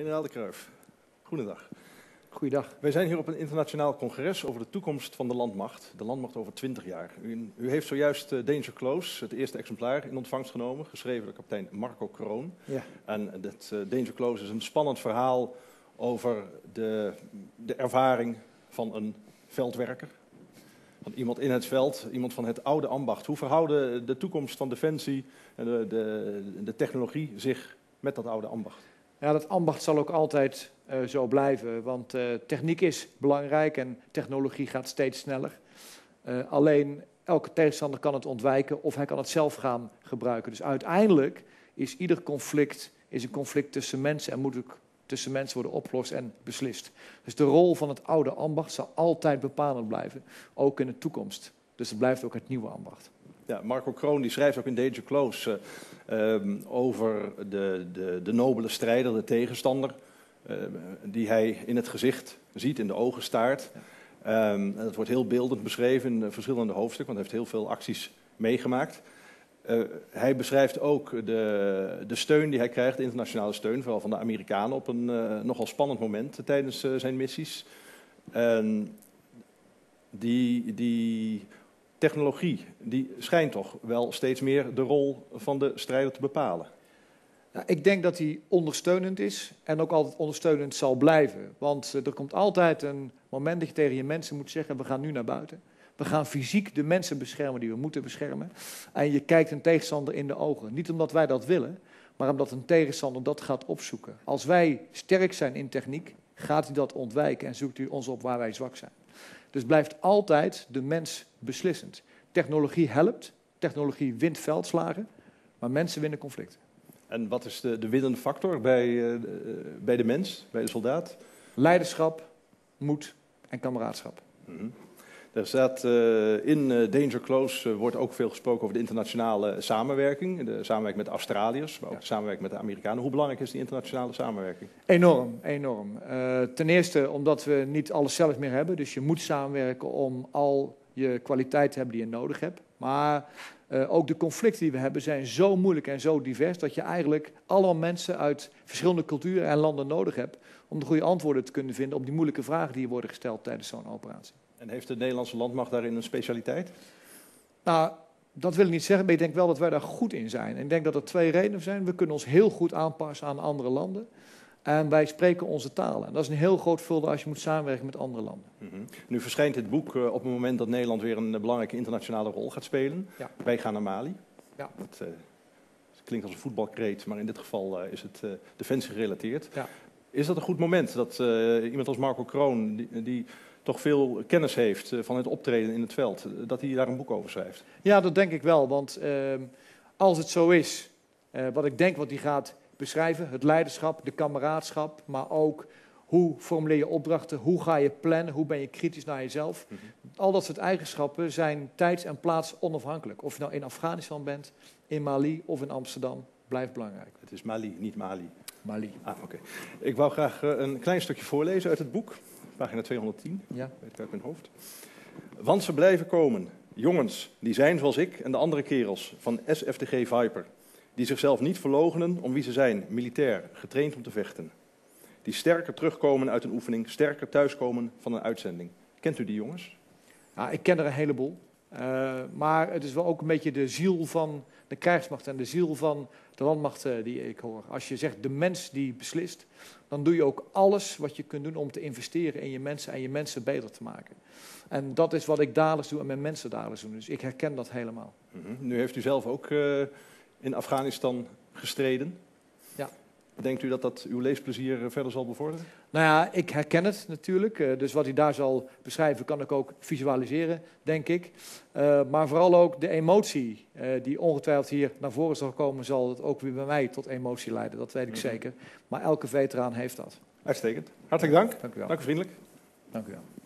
Generaal De Kruijf, goedendag. Goeiedag. Wij zijn hier op een internationaal congres over de toekomst van de landmacht over 20 jaar. U heeft zojuist Danger Close, het eerste exemplaar, in ontvangst genomen, geschreven door kapitein Marco Kroon. Ja. En dat Danger Close is een spannend verhaal over de ervaring van een veldwerker, van iemand in het veld, iemand van het oude ambacht. Hoe verhouden de toekomst van defensie en de technologie zich met dat oude ambacht? Ja, dat ambacht zal ook altijd zo blijven, want techniek is belangrijk en technologie gaat steeds sneller. Alleen elke tegenstander kan het ontwijken of hij kan het zelf gaan gebruiken. Dus uiteindelijk is ieder conflict een conflict tussen mensen en moet ook tussen mensen worden opgelost en beslist. Dus de rol van het oude ambacht zal altijd bepalend blijven, ook in de toekomst. Dus het blijft ook het nieuwe ambacht. Ja, Marco Kroon die schrijft ook in Danger Close over de nobele strijder, de tegenstander, die hij in het gezicht ziet, in de ogen staart. Ja. Dat wordt heel beeldend beschreven in verschillende hoofdstukken, want hij heeft heel veel acties meegemaakt. Hij beschrijft ook de steun die hij krijgt, de internationale steun, vooral van de Amerikanen, op een nogal spannend moment tijdens zijn missies. Die technologie die schijnt toch wel steeds meer de rol van de strijder te bepalen. Nou, ik denk dat die ondersteunend is en ook altijd ondersteunend zal blijven. Want er komt altijd een moment dat je tegen je mensen moet zeggen, we gaan nu naar buiten. We gaan fysiek de mensen beschermen die we moeten beschermen. En je kijkt een tegenstander in de ogen. Niet omdat wij dat willen, maar omdat een tegenstander dat gaat opzoeken. Als wij sterk zijn in techniek, gaat hij dat ontwijken en zoekt hij ons op waar wij zwak zijn. Dus blijft altijd de mens beslissend. Technologie helpt, technologie wint veldslagen, maar mensen winnen conflicten. En wat is de winnende factor bij de mens, bij de soldaat? Leiderschap, moed en kameraadschap. Mm-hmm. Er staat in Danger Close wordt ook veel gesproken over de internationale samenwerking. De samenwerking met Australiërs, maar ook de samenwerking met de Amerikanen. Hoe belangrijk is die internationale samenwerking? Enorm, enorm. Ten eerste omdat we niet alles zelf meer hebben. Dus je moet samenwerken om al je kwaliteit te hebben die je nodig hebt. Maar ook de conflicten die we hebben zijn zo moeilijk en zo divers dat je eigenlijk alle mensen uit verschillende culturen en landen nodig hebt om de goede antwoorden te kunnen vinden op die moeilijke vragen die worden gesteld tijdens zo'n operatie. En heeft de Nederlandse landmacht daarin een specialiteit? Nou, dat wil ik niet zeggen, maar ik denk wel dat wij daar goed in zijn. En ik denk dat er twee redenen zijn. We kunnen ons heel goed aanpassen aan andere landen. En wij spreken onze talen. En dat is een heel groot voordeel als je moet samenwerken met andere landen. Mm-hmm. Nu verschijnt dit boek op het moment dat Nederland weer een belangrijke internationale rol gaat spelen. Ja. Wij gaan naar Mali. Ja. Dat klinkt als een voetbalkreet, maar in dit geval is het defensie gerelateerd. Ja. Is dat een goed moment dat iemand als Marco Kroon, die toch veel kennis heeft van het optreden in het veld, dat hij daar een boek over schrijft? Ja, dat denk ik wel, want als het zo is, wat ik denk wat hij gaat beschrijven, het leiderschap, de kameraadschap, maar ook hoe formuleer je opdrachten, hoe ga je plannen, hoe ben je kritisch naar jezelf. Mm-hmm. Al dat soort eigenschappen zijn tijds- en plaats onafhankelijk. Of je nou in Afghanistan bent, in Mali of in Amsterdam, blijft belangrijk. Het is Mali, niet Mali. Mali. Ah, oké. Okay. Ik wou graag een klein stukje voorlezen uit het boek. Pagina 210, ja. Weet ik uit mijn hoofd. Want ze blijven komen, jongens, die zijn zoals ik en de andere kerels van SFTG Viper. Die zichzelf niet verloochenen om wie ze zijn, militair, getraind om te vechten. Die sterker terugkomen uit een oefening, sterker thuiskomen van een uitzending. Kent u die jongens? Ja, ik ken er een heleboel. Maar het is wel ook een beetje de ziel van de krijgsmacht en de ziel van de landmacht die ik hoor. Als je zegt de mens die beslist, dan doe je ook alles wat je kunt doen om te investeren in je mensen en je mensen beter te maken. En dat is wat ik dagelijks doe en mijn mensen dagelijks doen. Dus ik herken dat helemaal. Mm-hmm. Nu heeft u zelf ook in Afghanistan gestreden. Ja. Denkt u dat dat uw leesplezier verder zal bevorderen? Nou ja, ik herken het natuurlijk. Dus wat hij daar zal beschrijven kan ik ook visualiseren, denk ik. Maar vooral ook de emotie die ongetwijfeld hier naar voren zal komen, zal het ook weer bij mij tot emotie leiden. Dat weet ik zeker. Maar elke veteraan heeft dat. Uitstekend. Hartelijk dank. Dank u wel. Dank u vriendelijk. Dank u wel.